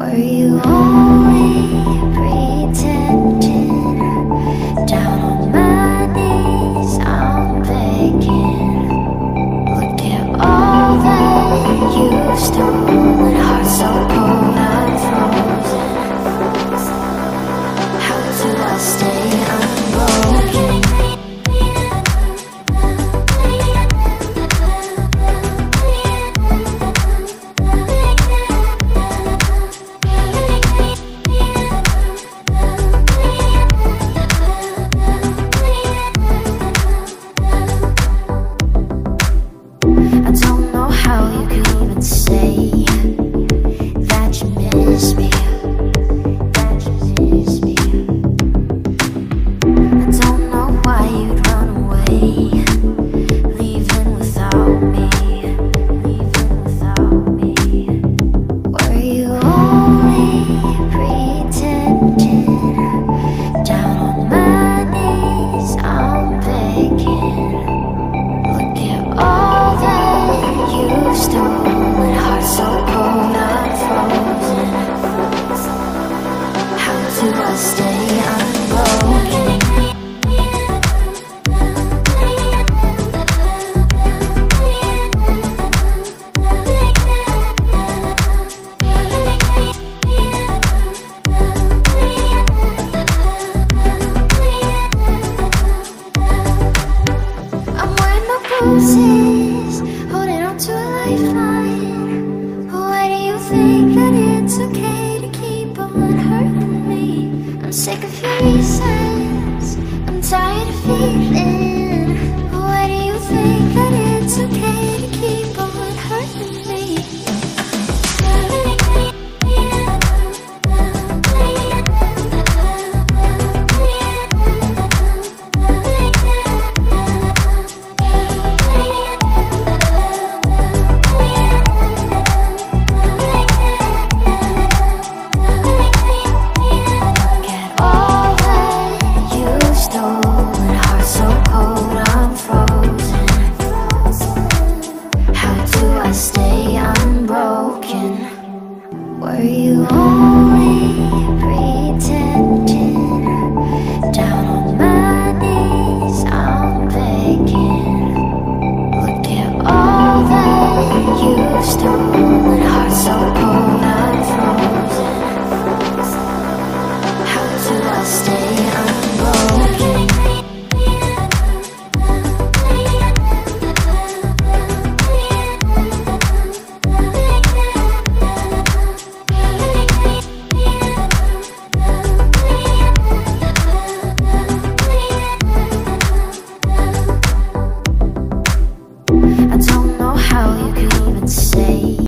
Were you only pretending? Down on my knees, I'm begging. Look at all that you've stolen. Heart so cold, I'm frozen. How do I stay unbroken? Holding on to a lifeline. Why do you think that it's okay to keep on hurting me? I'm sick of your reasons, I'm tired of feeling. Why do you think that it's okay to keep on hurting me? Were you only pretending? Down on my knees, I'm begging. Look at all that you've stolen. Heart so cold, I'm frozen. How do I stay unbroken? I don't